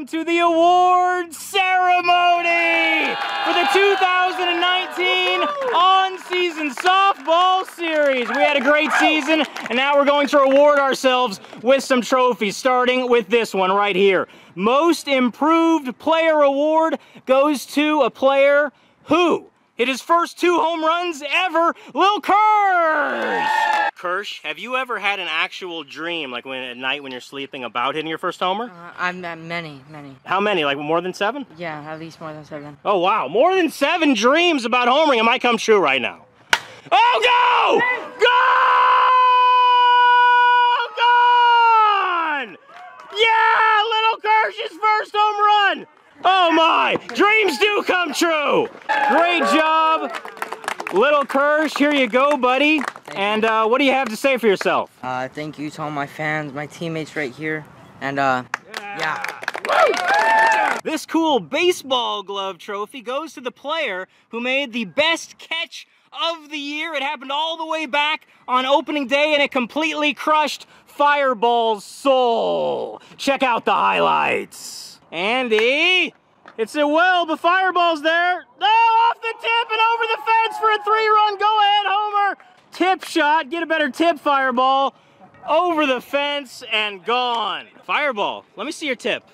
welcome to the award ceremony for the 2019 on-season softball series. We had a great season, and now we're going to reward ourselves with some trophies, starting with this one right here. Most Improved Player Award goes to a player who hit his first 2 home runs ever, Lil Kersh! Kersh, have you ever had an actual dream, like when at night when you're sleeping, about hitting your first homer? I've had many. How many? Like more than 7? Yeah, at least more than 7. Oh wow, more than 7 dreams about homering. It might come true right now. Oh, go! Go! Gone! Yeah, Lil Kersh's first home run! Oh my! Dreams do come true! Great job, Lil Kersh. Here you go, buddy. And what do you have to say for yourself? Thank you to all my fans, my teammates right here. And yeah. Woo! This cool baseball glove trophy goes to the player who made the best catch of the year. It happened all the way back on opening day, and it completely crushed Fireball's soul. Check out the highlights. Andy, it's a well, but Fireball's there. No, oh, off the tip and over the fence for a 3-run go-ahead homer. Tip shot, get a better tip, Fireball. Over the fence and gone. Fireball, let me see your tip.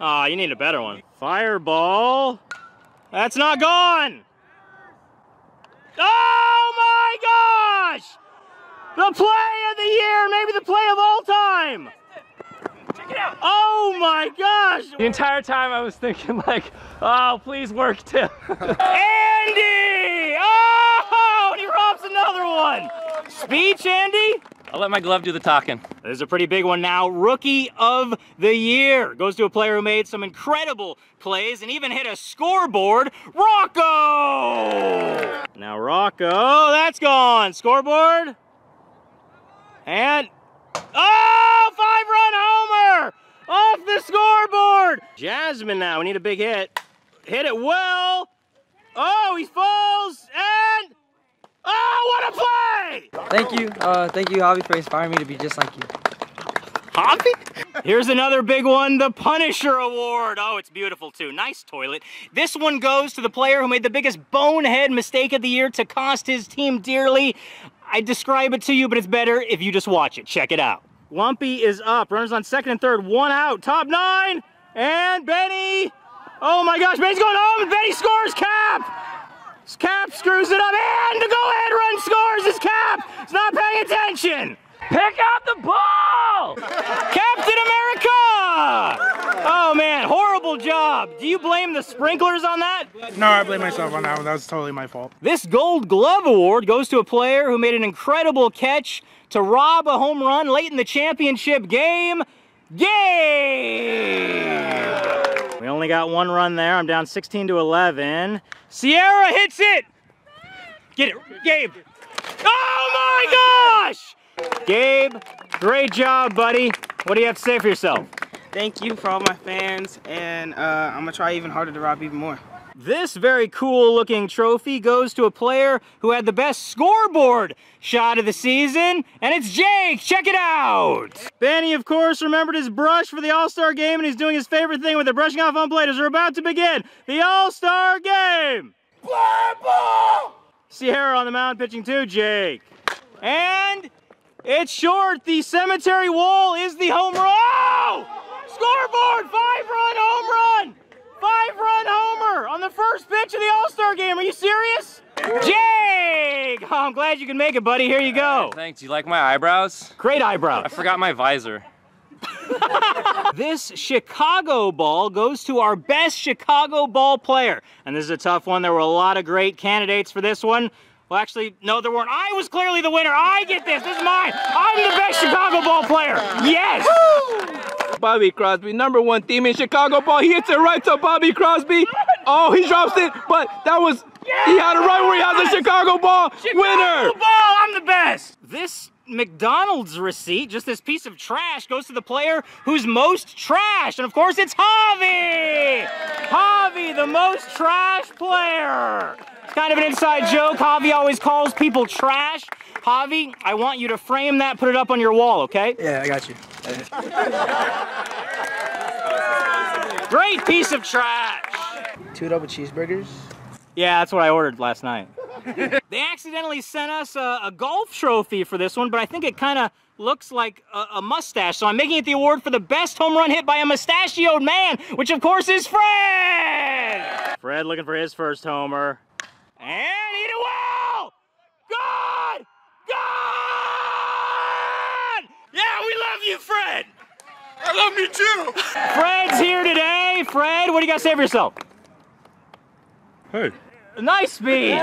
Aw, you need a better one. Fireball, that's not gone. Oh my gosh! The play of the year, maybe the play of all time. Oh my gosh! The entire time I was thinking like, oh, please work, Tim. Andy! Oh, and he robs another one. Speech, Andy? I'll let my glove do the talking. There's a pretty big one now. Rookie of the Year goes to a player who made some incredible plays and even hit a scoreboard, Rocco! Now Rocco, that's gone. Scoreboard. And, oh, 5-run homer off the scoreboard. Jasmine now, we need a big hit. Hit it well. Oh, he falls and, oh, what a play! Thank you, Javi, for inspiring me to be just like you. Javi? Here's another big one, the Punisher Award. Oh, it's beautiful too, nice toilet. This one goes to the player who made the biggest bonehead mistake of the year to cost his team dearly. I describe it to you, but it's better if you just watch it. Check it out. Lumpy is up. Runners on 2nd and 3rd. 1 out. Top 9. And Benny. Oh my gosh. Benny's going home and Benny scores. Cap. Cap screws it up. And the go-ahead run scores. It's Cap. He's not paying attention. Pick out the ball. Captain America. Oh man. Horrible job. Do you blame the sprinklers on that? No, I blame myself on that one. That was totally my fault. This Gold Glove Award goes to a player who made an incredible catch to rob a home run late in the championship game, Gabe! We only got 1 run there. I'm down 16 to 11. Sierra hits it! Get it, Gabe! Oh my gosh! Gabe, great job, buddy. What do you have to say for yourself? Thank you for all my fans, and I'm gonna try even harder to rob even more. This very cool looking trophy goes to a player who had the best scoreboard shot of the season, and it's Jake. Check it out. Benny, of course, remembered his brush for the All-Star Game, and he's doing his favorite thing with it, brushing off on plate as we're about to begin the All-Star Game. Play ball! Sierra on the mound pitching too, Jake. And it's short. The cemetery wall is the home run. Oh! Scoreboard, 5-run home run. 5-run homer on the first pitch of the All-Star Game. Are you serious? Jake! Oh, I'm glad you can make it, buddy. Here you go. Thanks. You like my eyebrows? Great eyebrows. I forgot my visor. This Chicago ball goes to our best Chicago ball player. And this is a tough one. There were a lot of great candidates for this one. Well, actually, no, there weren't. I was clearly the winner. I get this. This is mine. I'm the best Chicago ball player. Yes! Woo! Bobby Crosby, #1 theme in Chicago ball. He hits it right to Bobby Crosby. Oh, he drops it, but that was, yes! He had it right where he has the Chicago ball. Chicago winner. Ball, I'm the best. This McDonald's receipt, just this piece of trash, goes to the player who's most trash. And of course, it's Javi. Javi, the most trash player. It's kind of an inside joke. Javi always calls people trash. Javi, I want you to frame that, put it up on your wall, okay? Yeah, I got you. Great piece of trash. 2 double cheeseburgers. Yeah, that's what I ordered last night. They accidentally sent us a golf trophy for this one, but I think it kind of looks like a mustache, so I'm making it the award for the best home run hit by a mustachioed man, which of course is Fred! Fred looking for his first homer. And hit it well! Gone! Gone! Yeah, we love you, Fred! I love you too! Fred's here today. Fred, what do you got to say for yourself? Hey. Nice speech!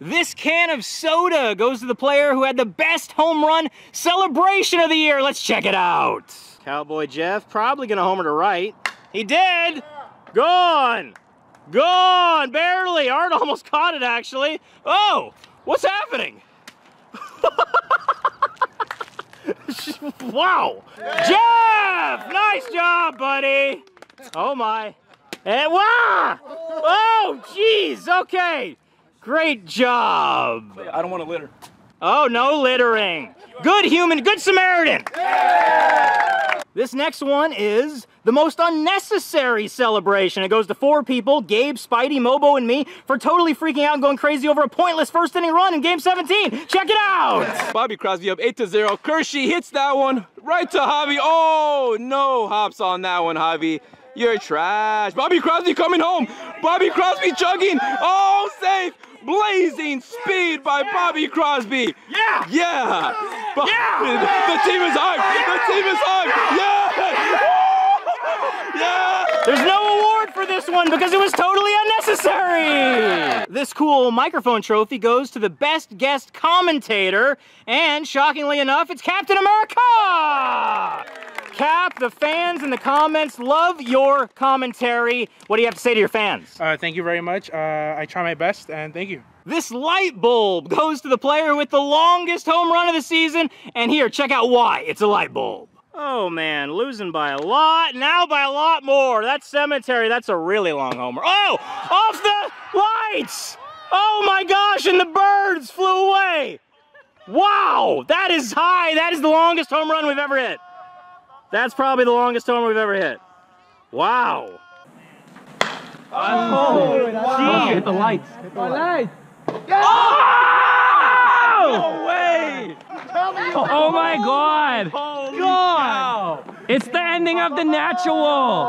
This can of soda goes to the player who had the best home run celebration of the year. Let's check it out. Cowboy Jeff probably gonna homer to right. He did! Gone! Gone! Barely! Art almost caught it actually. Oh! What's happening? Wow! Jeff! Nice job, buddy! Oh my. And wow! Oh, jeez, okay. Great job. I don't want to litter. Oh, no littering. Good human, good Samaritan. Yeah! This next one is the most unnecessary celebration. It goes to 4 people, Gabe, Spidey, Mobo, and me, for totally freaking out and going crazy over a pointless first inning run in game 17. Check it out. Bobby Crosby up 8-0. Kershey hits that one right to Javi. Oh, no hops on that one, Javi. You're trash. Bobby Crosby coming home. Bobby Crosby chugging. Oh, safe. Blazing speed by Bobby Crosby. Yeah. Yeah. The team is hyped. The team is hyped. Yeah. Yeah. There's no award for this one because it was totally unnecessary. This cool microphone trophy goes to the best guest commentator. And shockingly enough, it's Captain America. Cap, the fans in the comments love your commentary. What do you have to say to your fans? Thank you very much. I try my best, and thank you. This light bulb goes to the player with the longest home run of the season, and here, check out why. It's a light bulb. Oh man, losing by a lot, now by a lot more. That cemetery, that's a really long homer. Oh, off the lights! Oh my gosh, and the birds flew away. Wow, that is high. That is the longest home run we've ever hit. That's probably the longest homer we've ever hit. Wow. Oh, hit the lights. Hit the lights. Yes! Oh! No way! Oh my God. Holy God. It's the ending of the natural.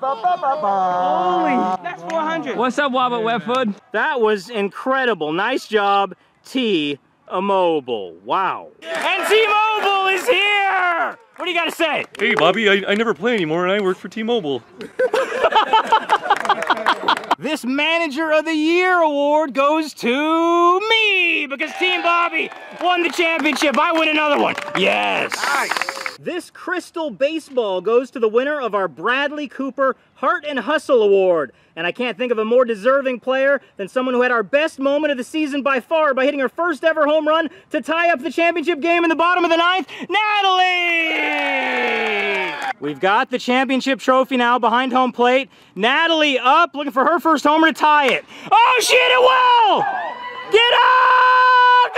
Holy, that's 400. What's up, Wobble Webfoot? That was incredible. Nice job, T-Mobile. Wow. And T-Mobile is here! What do you got to say? Hey, Bobby, I never play anymore, and I work for T-Mobile. This Manager of the Year award goes to me, because Team Bobby won the championship. I win another one. Yes. Nice. This crystal baseball goes to the winner of our Bradley Cooper Heart and Hustle Award. And I can't think of a more deserving player than someone who had our best moment of the season by far by hitting her first ever home run to tie up the championship game in the bottom of the 9th, Natalie! Yeah! We've got the championship trophy now behind home plate. Natalie up, looking for her first homer to tie it. Oh, she hit it well! Get out!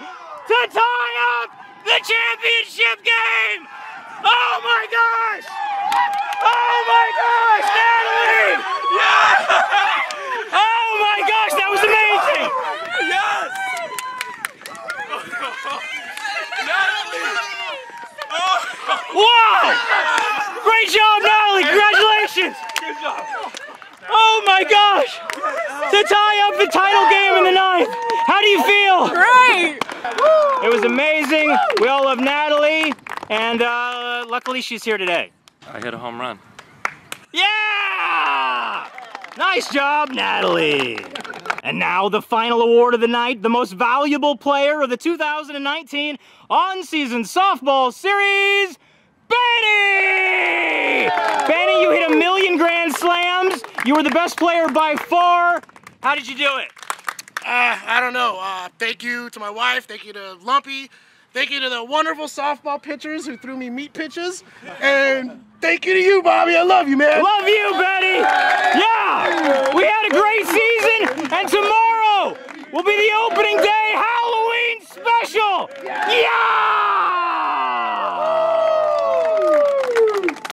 God! To tie up the championship game! Oh my gosh! Oh my gosh, Natalie! Yeah! Oh my gosh, that was amazing! Yes! Natalie! Wow! Great job, Natalie! Congratulations! Good job! Oh my gosh! To tie up the title game in the 9th! How do you feel? Great! It was amazing. We all love Natalie. And luckily she's here today. I hit a home run. Yeah! Nice job, Natalie. And now the final award of the night, the most valuable player of the 2019 on-season softball series, Benny! Benny, you hit 1,000,000 grand slams. You were the best player by far. How did you do it? I don't know. Thank you to my wife. Thank you to Lumpy. Thank you to the wonderful softball pitchers who threw me meat pitches. And thank you to you, Bobby. I love you, man. Love you, Betty. Yeah. We had a great season. And tomorrow will be the opening day Halloween special. Yeah.